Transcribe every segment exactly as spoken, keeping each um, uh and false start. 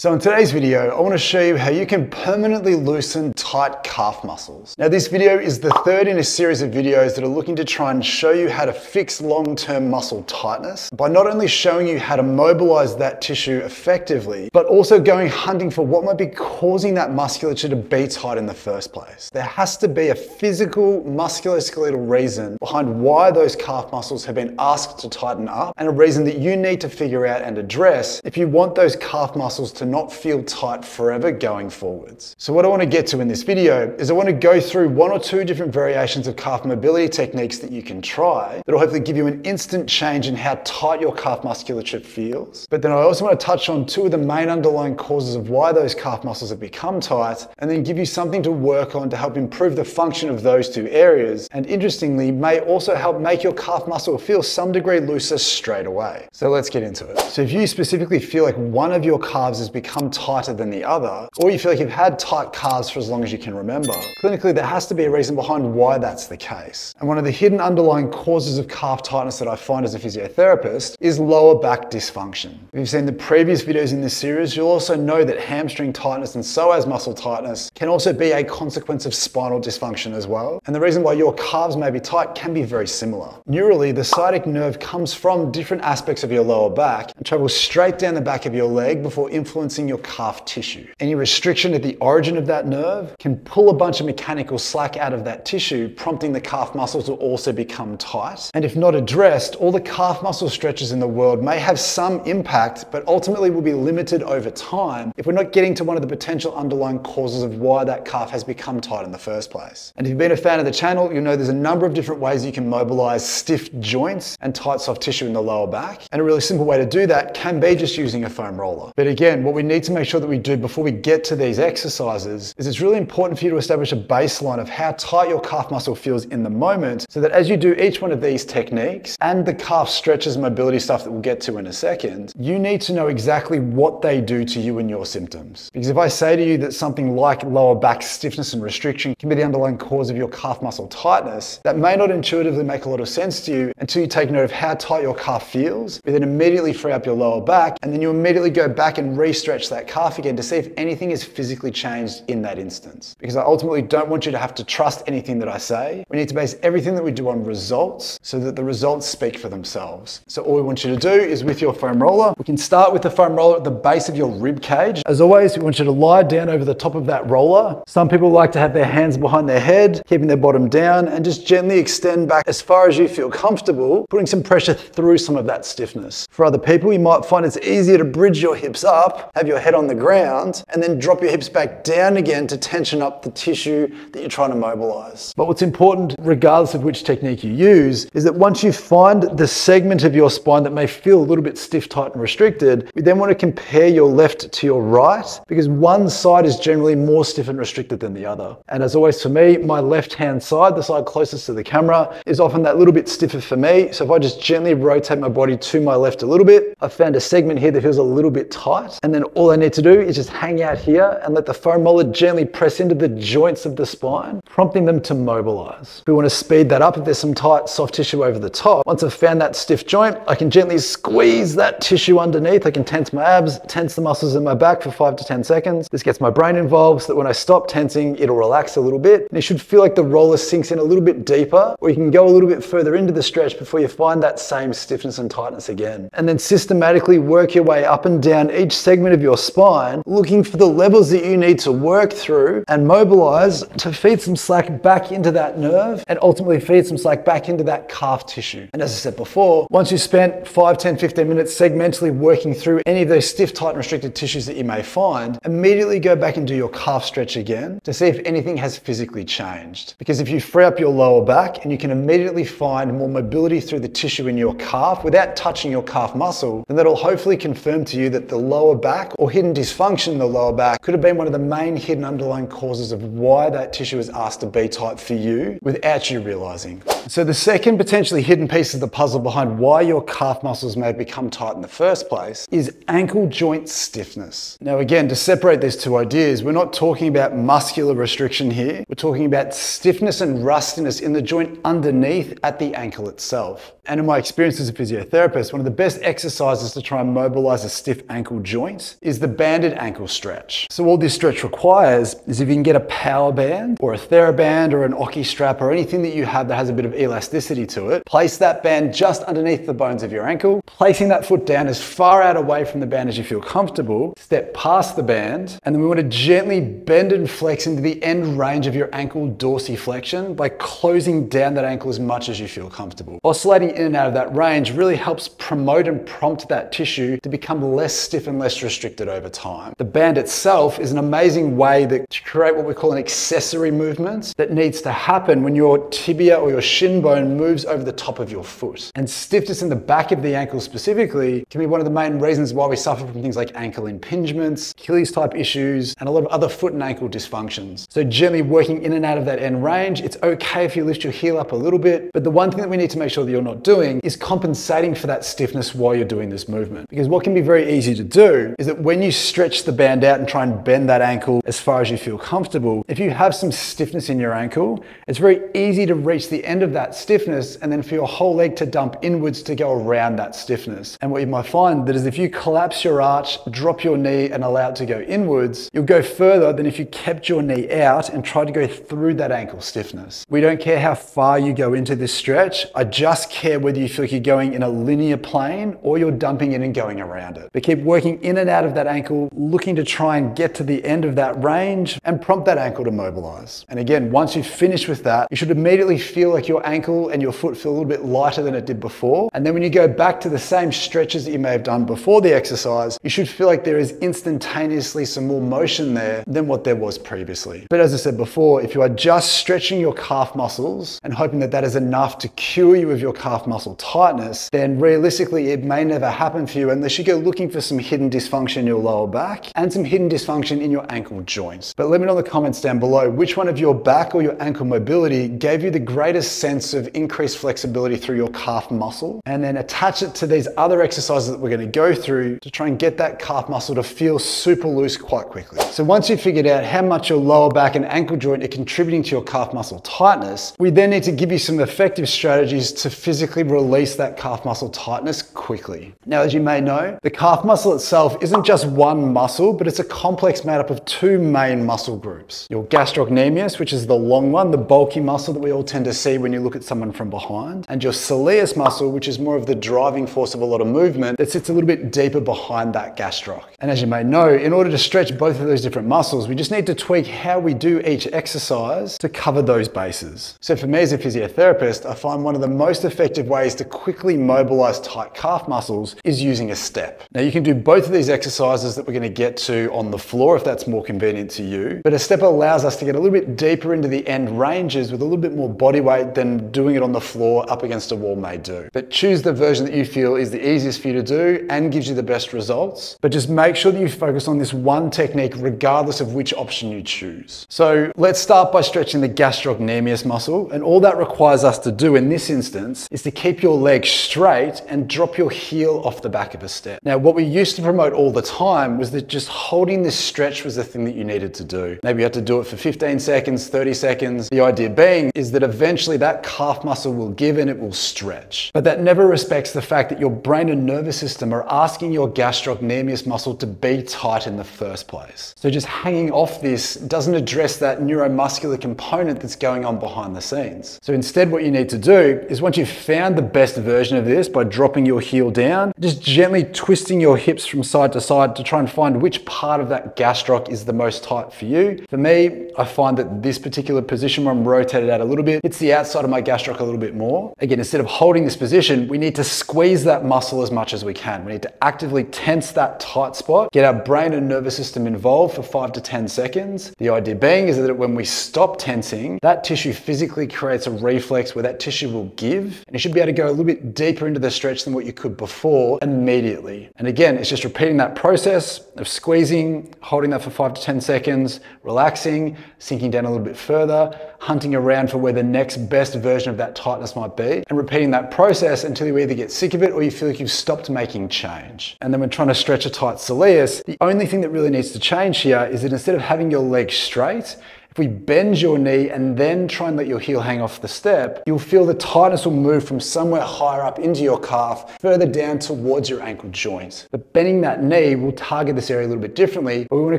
So in today's video, I want to show you how you can permanently loosen tight calf muscles. Now this video is the third in a series of videos that are looking to try and show you how to fix long-term muscle tightness by not only showing you how to mobilize that tissue effectively, but also going hunting for what might be causing that musculature to be tight in the first place. There has to be a physical musculoskeletal reason behind why those calf muscles have been asked to tighten up, and a reason that you need to figure out and address if you want those calf muscles to not feel tight forever going forwards. So what I want to get to in this video is I want to go through one or two different variations of calf mobility techniques that you can try that'll hopefully give you an instant change in how tight your calf musculature feels. But then I also want to touch on two of the main underlying causes of why those calf muscles have become tight, and then give you something to work on to help improve the function of those two areas, and interestingly may also help make your calf muscle feel some degree looser straight away. So let's get into it. So if you specifically feel like one of your calves has been become tighter than the other, or you feel like you've had tight calves for as long as you can remember, clinically there has to be a reason behind why that's the case. And one of the hidden underlying causes of calf tightness that I find as a physiotherapist is lower back dysfunction. If you've seen the previous videos in this series, you'll also know that hamstring tightness and psoas muscle tightness can also be a consequence of spinal dysfunction as well. And the reason why your calves may be tight can be very similar. Neurally, the sciatic nerve comes from different aspects of your lower back and travels straight down the back of your leg before influencing your calf tissue. Any restriction at the origin of that nerve can pull a bunch of mechanical slack out of that tissue, prompting the calf muscle to also become tight. And if not addressed, all the calf muscle stretches in the world may have some impact, but ultimately will be limited over time if we're not getting to one of the potential underlying causes of why that calf has become tight in the first place. And if you've been a fan of the channel, you'll know there's a number of different ways you can mobilize stiff joints and tight soft tissue in the lower back. And a really simple way to do that can be just using a foam roller. But again, what we We need to make sure that we do before we get to these exercises is it's really important for you to establish a baseline of how tight your calf muscle feels in the moment, so that as you do each one of these techniques and the calf stretches, mobility stuff that we'll get to in a second, you need to know exactly what they do to you and your symptoms. Because if I say to you that something like lower back stiffness and restriction can be the underlying cause of your calf muscle tightness, that may not intuitively make a lot of sense to you until you take note of how tight your calf feels. You then immediately free up your lower back, and then you immediately go back and re-stretch stretch that calf again to see if anything is physically changed in that instance. Because I ultimately don't want you to have to trust anything that I say. We need to base everything that we do on results, so that the results speak for themselves. So all we want you to do is with your foam roller, we can start with the foam roller at the base of your rib cage. As always, we want you to lie down over the top of that roller. Some people like to have their hands behind their head, keeping their bottom down, and just gently extend back as far as you feel comfortable, putting some pressure through some of that stiffness. For other people, you might find it's easier to bridge your hips up, have your head on the ground, and then drop your hips back down again to tension up the tissue that you're trying to mobilize. But what's important, regardless of which technique you use, is that once you find the segment of your spine that may feel a little bit stiff, tight, and restricted, we then want to compare your left to your right, because one side is generally more stiff and restricted than the other. And as always for me, my left-hand side, the side closest to the camera, is often that little bit stiffer for me. So if I just gently rotate my body to my left a little bit, I found a segment here that feels a little bit tight, and then all I need to do is just hang out here and let the foam roller gently press into the joints of the spine, prompting them to mobilize. We want to speed that up if there's some tight soft tissue over the top. Once I've found that stiff joint, I can gently squeeze that tissue underneath. I can tense my abs, tense the muscles in my back for five to ten seconds. This gets my brain involved, so that when I stop tensing, it'll relax a little bit. And it should feel like the roller sinks in a little bit deeper, or you can go a little bit further into the stretch before you find that same stiffness and tightness again. And then systematically work your way up and down each segment of your spine, looking for the levels that you need to work through and mobilize to feed some slack back into that nerve, and ultimately feed some slack back into that calf tissue. And as I said before, once you've spent five, ten, fifteen minutes segmentally working through any of those stiff, tight, and restricted tissues that you may find, immediately go back and do your calf stretch again to see if anything has physically changed. Because if you free up your lower back and you can immediately find more mobility through the tissue in your calf without touching your calf muscle, then that'll hopefully confirm to you that the lower back or hidden dysfunction in the lower back could have been one of the main hidden underlying causes of why that tissue is asked to be tight for you without you realizing. So the second potentially hidden piece of the puzzle behind why your calf muscles may have become tight in the first place is ankle joint stiffness. Now again, to separate these two ideas, we're not talking about muscular restriction here. We're talking about stiffness and rustiness in the joint underneath at the ankle itself. and in my experience as a physiotherapist, one of the best exercises to try and mobilize a stiff ankle joint is the banded ankle stretch. So all this stretch requires is if you can get a power band or a Theraband or an Oki strap or anything that you have that has a bit of elasticity to it, place that band just underneath the bones of your ankle, placing that foot down as far out away from the band as you feel comfortable, step past the band, and then we want to gently bend and flex into the end range of your ankle dorsiflexion by closing down that ankle as much as you feel comfortable. Oscillating in and out of that range really helps promote and prompt that tissue to become less stiff and less restricted over time. The band itself is an amazing way that, to create what we call an accessory movement that needs to happen when your tibia or your shin bone moves over the top of your foot. And stiffness in the back of the ankle specifically can be one of the main reasons why we suffer from things like ankle impingements, Achilles type issues, and a lot of other foot and ankle dysfunctions. So gently working in and out of that end range, it's okay if you lift your heel up a little bit, but the one thing that we need to make sure that you're not doing is compensating for that stiffness while you're doing this movement. Because what can be very easy to do is that when you stretch the band out and try and bend that ankle as far as you feel comfortable, if you have some stiffness in your ankle, it's very easy to reach the end of that stiffness and then for your whole leg to dump inwards to go around that stiffness. And what you might find that is if you collapse your arch, drop your knee and allow it to go inwards, you'll go further than if you kept your knee out and tried to go through that ankle stiffness. We don't care how far you go into this stretch. I just care whether you feel like you're going in a linear plane or you're dumping in and going around it. But keep working in and out of that ankle, looking to try and get to the end of that range and prompt that ankle to mobilize. And again, once you've finished with that, you should immediately feel like your ankle and your foot feel a little bit lighter than it did before. And then when you go back to the same stretches that you may have done before the exercise, you should feel like there is instantaneously some more motion there than what there was previously. But as I said before, if you are just stretching your calf muscles and hoping that that is enough to cure you of your calf muscle tightness, then realistically it may never happen for you unless you go looking for some hidden dysfunction in your lower back and some hidden dysfunction in your ankle joints. But let me know in the comments down below which one of your back or your ankle mobility gave you the greatest sense of increased flexibility through your calf muscle, and then attach it to these other exercises that we're going to go through to try and get that calf muscle to feel super loose quite quickly. So once you've figured out how much your lower back and ankle joint are contributing to your calf muscle tightness, we then need to give you some effective strategies to physically release that calf muscle tightness quickly. Now, as you may know, the calf muscle itself isn't just one muscle, but it's a complex made up of two main muscle groups. Your gastrocnemius, which is the long one, the bulky muscle that we all tend to see when you look at someone from behind, and your soleus muscle, which is more of the driving force of a lot of movement that sits a little bit deeper behind that gastroc. And as you may know, in order to stretch both of those different muscles, we just need to tweak how we do each exercise to cover those bases. So for me as a physiotherapist, I find one of the most effective ways to quickly mobilize tight calf muscles is using a step. Now you can do both of these exercises that we're going to get to on the floor if that's more convenient to you, but a step allows us to get a little bit deeper into the end ranges with a little bit more body weight than doing it on the floor up against a wall may do. But choose the version that you feel is the easiest for you to do and gives you the best results, but just make sure that you focus on this one technique regardless of which option you choose. So let's start by stretching the gastrocnemius muscle, and all that requires us to do in this instance is to keep your leg straight and drop your heel off the back of a step. Now what we used to promote all the time was that just holding this stretch was the thing that you needed to do. Maybe you had to do it for fifteen seconds, thirty seconds. The idea being is that eventually that calf muscle will give and it will stretch. But that never respects the fact that your brain and nervous system are asking your gastrocnemius muscle to be tight in the first place. So just hanging off this doesn't address that neuromuscular component that's going on behind the scenes. So instead what you need to do is once you've found the best version of this by dropping your heel down, just gently twisting your hips from side to side to try and find which part of that gastroc is the most tight for you. For me, I find that this particular position where I'm rotated out a little bit, it's the outside of my gastroc a little bit more. Again, instead of holding this position, we need to squeeze that muscle as much as we can. We need to actively tense that tight spot, get our brain and nervous system involved for five to ten seconds. The idea being is that when we stop tensing, that tissue physically creates a reflex where that tissue will give, and you should be able to go a little bit deeper into the stretch than what you could before immediately. And again, it's just repeating that process of squeezing, holding that for five to ten seconds, relaxing, sinking down a little bit further, hunting around for where the next best version of that tightness might be, and repeating that process until you either get sick of it or you feel like you've stopped making change. And then when trying to stretch a tight soleus, the only thing that really needs to change here is that instead of having your leg straight, If we bend your knee and then try and let your heel hang off the step, you'll feel the tightness will move from somewhere higher up into your calf, further down towards your ankle joint. But bending that knee will target this area a little bit differently, but we want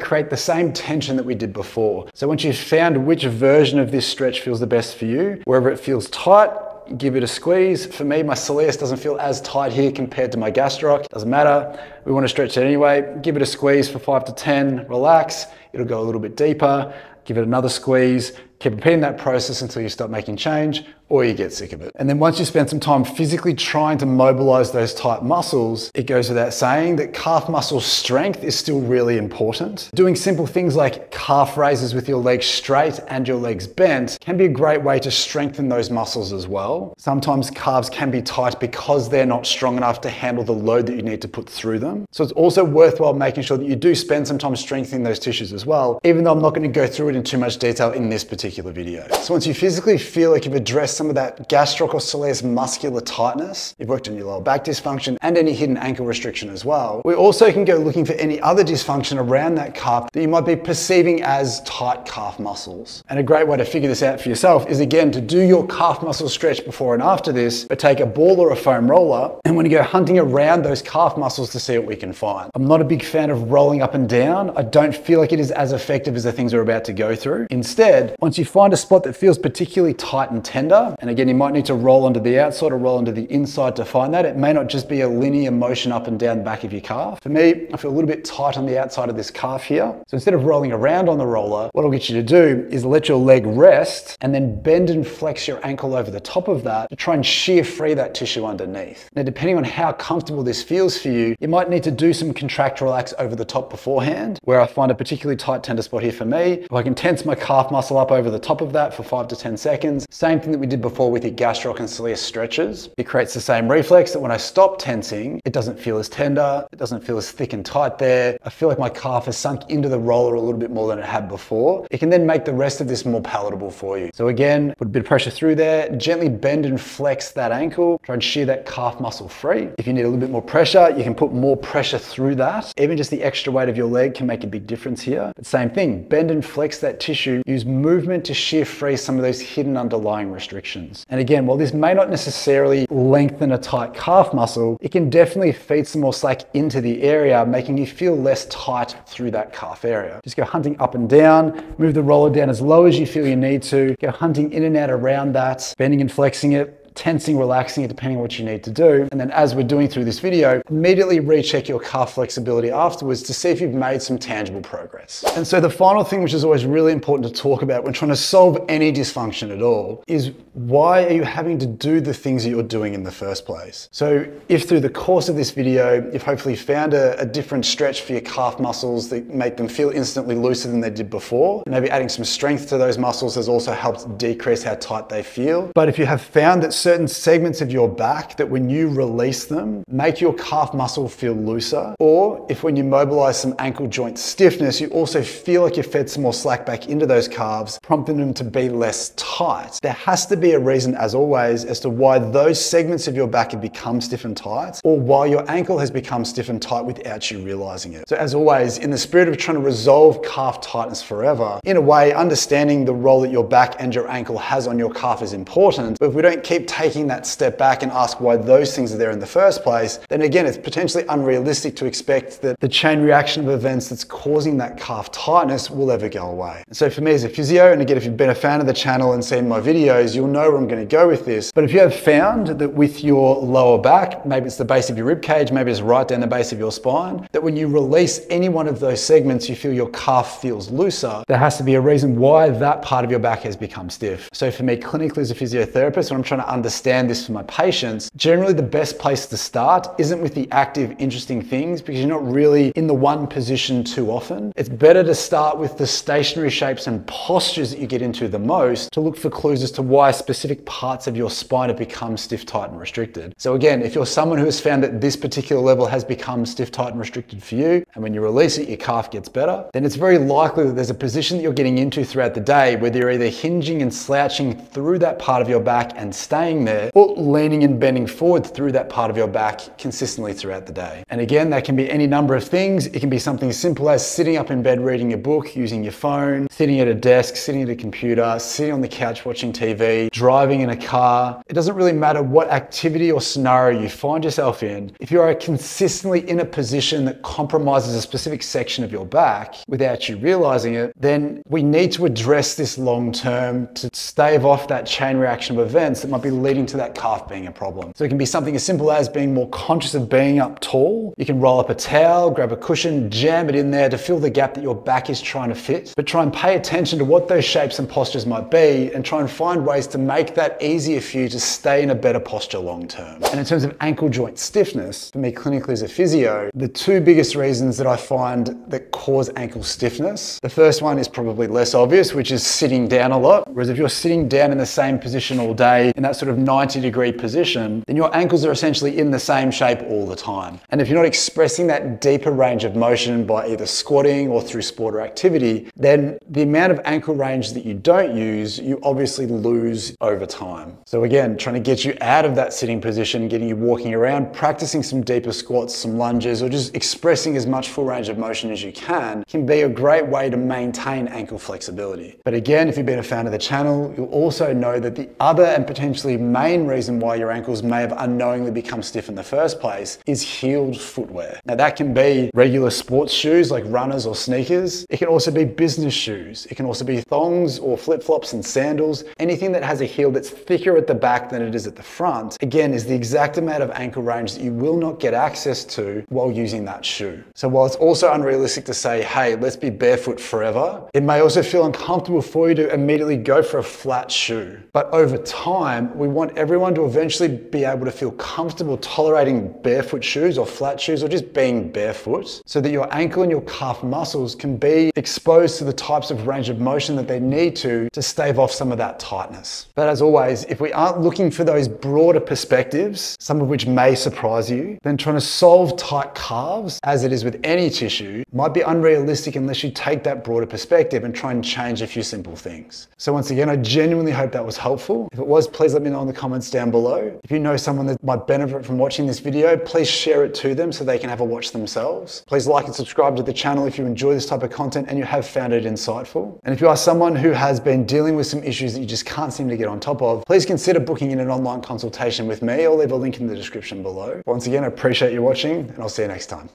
to create the same tension that we did before. So once you've found which version of this stretch feels the best for you, wherever it feels tight, give it a squeeze. For me, my soleus doesn't feel as tight here compared to my gastroc. Doesn't matter. We want to stretch it anyway. Give it a squeeze for five to ten. Relax. It'll go a little bit deeper. Give it another squeeze. Keep repeating that process until you stop making change or you get sick of it. And then once you spend some time physically trying to mobilize those tight muscles, it goes without saying that calf muscle strength is still really important. Doing simple things like calf raises with your legs straight and your legs bent can be a great way to strengthen those muscles as well. Sometimes calves can be tight because they're not strong enough to handle the load that you need to put through them. So it's also worthwhile making sure that you do spend some time strengthening those tissues as well, even though I'm not going to go through it in too much detail in this particular video. So once you physically feel like you've addressed some of that gastroc or soleus muscular tightness, you've worked on your lower back dysfunction and any hidden ankle restriction as well, we also can go looking for any other dysfunction around that calf that you might be perceiving as tight calf muscles. And a great way to figure this out for yourself is, again, to do your calf muscle stretch before and after this, but take a ball or a foam roller and want to go hunting around those calf muscles to see what we can find. I'm not a big fan of rolling up and down. I don't feel like it is as effective as the things we're about to go through. Instead, once you you find a spot that feels particularly tight and tender, and again, you might need to roll onto the outside or roll onto the inside to find that. It may not just be a linear motion up and down the back of your calf. For me, I feel a little bit tight on the outside of this calf here. So instead of rolling around on the roller, what I'll get you to do is let your leg rest and then bend and flex your ankle over the top of that to try and shear free that tissue underneath. Now, depending on how comfortable this feels for you, you might need to do some contract relax over the top beforehand, where I find a particularly tight tender spot here for me. If I can tense my calf muscle up over the top of that for five to ten seconds. Same thing that we did before with your gastroc and soleus stretches. It creates the same reflex that when I stop tensing, it doesn't feel as tender, it doesn't feel as thick and tight there. I feel like my calf has sunk into the roller a little bit more than it had before. It can then make the rest of this more palatable for you. So again, put a bit of pressure through there, gently bend and flex that ankle, try and shear that calf muscle free. If you need a little bit more pressure, you can put more pressure through that. Even just the extra weight of your leg can make a big difference here. But same thing, bend and flex that tissue, use movement to shear free some of those hidden underlying restrictions. And again, while this may not necessarily lengthen a tight calf muscle, it can definitely feed some more slack into the area, making you feel less tight through that calf area. Just go hunting up and down, move the roller down as low as you feel you need to, go hunting in and out around that, bending and flexing it, tensing, relaxing it, depending on what you need to do. And then as we're doing through this video, immediately recheck your calf flexibility afterwards to see if you've made some tangible progress. And so the final thing, which is always really important to talk about when trying to solve any dysfunction at all, is why are you having to do the things that you're doing in the first place? So if through the course of this video, you've hopefully found a, a different stretch for your calf muscles that make them feel instantly looser than they did before, and maybe adding some strength to those muscles has also helped decrease how tight they feel. But if you have found that certain segments of your back that when you release them, make your calf muscle feel looser, or if when you mobilize some ankle joint stiffness, you also feel like you've fed some more slack back into those calves, prompting them to be less tight. There has to be a reason, as always, as to why those segments of your back have become stiff and tight, or why your ankle has become stiff and tight without you realizing it. So as always, in the spirit of trying to resolve calf tightness forever, in a way, understanding the role that your back and your ankle has on your calf is important, but if we don't keep taking that step back and ask why those things are there in the first place, then again, it's potentially unrealistic to expect that the chain reaction of events that's causing that calf tightness will ever go away. And so for me as a physio, and again, if you've been a fan of the channel and seen my videos, you'll know where I'm going to go with this. But if you have found that with your lower back, maybe it's the base of your rib cage, maybe it's right down the base of your spine, that when you release any one of those segments, you feel your calf feels looser, there has to be a reason why that part of your back has become stiff. So for me, clinically as a physiotherapist, when I'm trying to understand this for my patients, generally the best place to start isn't with the active, interesting things, because you're not really in the one position too often. It's better to start with the stationary shapes and postures that you get into the most to look for clues as to why specific parts of your spine have become stiff, tight, and restricted. So again, if you're someone who has found that this particular level has become stiff, tight, and restricted for you, and when you release it, your calf gets better, then it's very likely that there's a position that you're getting into throughout the day where you're either hinging and slouching through that part of your back and staying laying there or leaning and bending forward through that part of your back consistently throughout the day. And again, that can be any number of things. It can be something as simple as sitting up in bed reading a book, using your phone, sitting at a desk, sitting at a computer, sitting on the couch watching T V, driving in a car. It doesn't really matter what activity or scenario you find yourself in. If you are consistently in a position that compromises a specific section of your back without you realizing it, then we need to address this long term to stave off that chain reaction of events that might be leading to that calf being a problem. So it can be something as simple as being more conscious of being up tall. You can roll up a towel, grab a cushion, jam it in there to fill the gap that your back is trying to fit, but try and pay attention to what those shapes and postures might be and try and find ways to make that easier for you to stay in a better posture long term. And in terms of ankle joint stiffness, for me clinically as a physio, the two biggest reasons that I find that cause ankle stiffness, the first one is probably less obvious, which is sitting down a lot. Whereas if you're sitting down in the same position all day, in that sort of ninety degree position, then your ankles are essentially in the same shape all the time. And if you're not expressing that deeper range of motion by either squatting or through sport or activity, then the amount of ankle range that you don't use, you obviously lose over time. So again, trying to get you out of that sitting position, getting you walking around, practicing some deeper squats, some lunges, or just expressing as much full range of motion as you can, can be a great way to maintain ankle flexibility. But again, if you've been a fan of the channel, you'll also know that the other and potentially main reason why your ankles may have unknowingly become stiff in the first place is heeled footwear. Now that can be regular sports shoes like runners or sneakers. It can also be business shoes. It can also be thongs or flip-flops and sandals. Anything that has a heel that's thicker at the back than it is at the front, again, is the exact amount of ankle range that you will not get access to while using that shoe. So while it's also unrealistic to say, hey, let's be barefoot forever, it may also feel uncomfortable for you to immediately go for a flat shoe. But over time, we want everyone to eventually be able to feel comfortable tolerating barefoot shoes or flat shoes or just being barefoot so that your ankle and your calf muscles can be exposed to the types of range of motion that they need to to stave off some of that tightness. But as always, if we aren't looking for those broader perspectives, some of which may surprise you, then trying to solve tight calves, as it is with any tissue, might be unrealistic unless you take that broader perspective and try and change a few simple things. So once again, I genuinely hope that was helpful. If it was, please let me know in the comments down below. If you know someone that might benefit from watching this video, please share it to them so they can have a watch themselves. Please like and subscribe to the channel if you enjoy this type of content and you have found it insightful. And if you are someone who has been dealing with some issues that you just can't seem to get on top of, please consider booking in an online consultation with me. I'll leave a link in the description below. Once again, I appreciate you watching and I'll see you next time.